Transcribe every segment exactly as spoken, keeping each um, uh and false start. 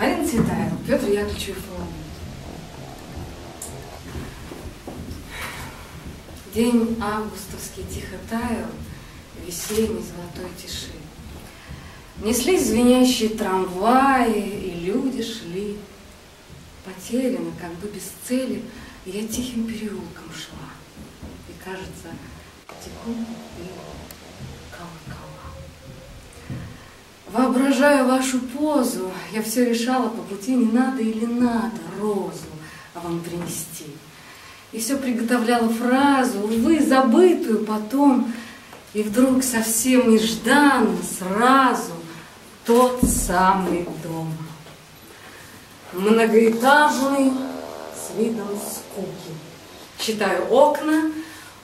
Марина Цветаева, Петр Яковлевич Эфрон. День августовский тихо таял в весенней золотой тиши. Неслись звенящие трамваи, и люди шли потерянно, как бы без цели. Я тихим переулком шла, и, кажется, теку и колокола. Воображая вашу позу, я все решала по пути, не надо или надо розу вам принести. И все приготовляла фразу, увы, забытую потом, и вдруг совсем нежданно сразу тот самый дом. Многоэтажный, с видом скуки. Читаю окна,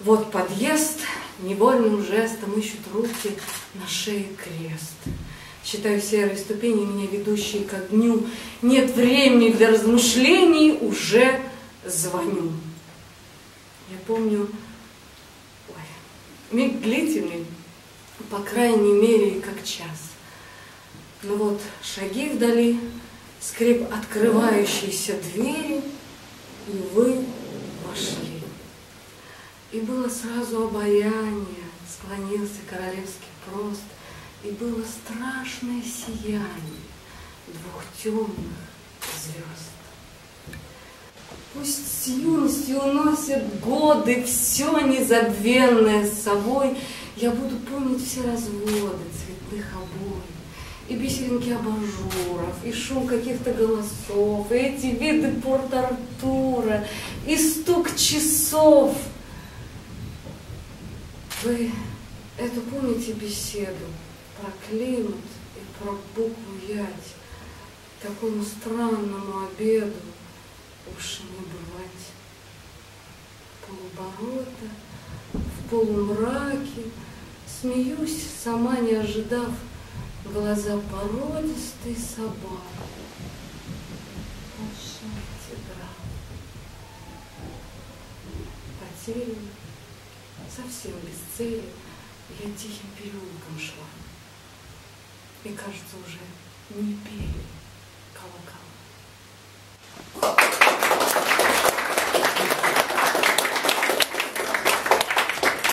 вот подъезд, невольным жестом ищут руки, на шее крест. Считаю серые ступени, меня ведущие ко дню. Нет времени для размышлений, уже звоню. Я помню ой, миг длительный, по крайней мере, как час. Но вот шаги вдали, скрип открывающейся двери, и вы вошли. И было сразу обаяние, склонился королевский прост, и было страшное сияние двух темных звезд. Пусть с юностью уносят годы все незабвенное с собой, я буду помнить все разводы цветных обоев, и бисеринки абажуров, и шум каких-то голосов, и эти виды Порт-Артура, и стук часов. Вы эту помните беседу про климат и про букву Ять, такому странному обеду уж не бывать. Полуборота, в полумраке, смеюсь, сама не ожидав, глаза породистой собаки. Большая тигра. Потеряна, совсем без цели, я тихим переулком шла. И, кажется, уже не пели колокола.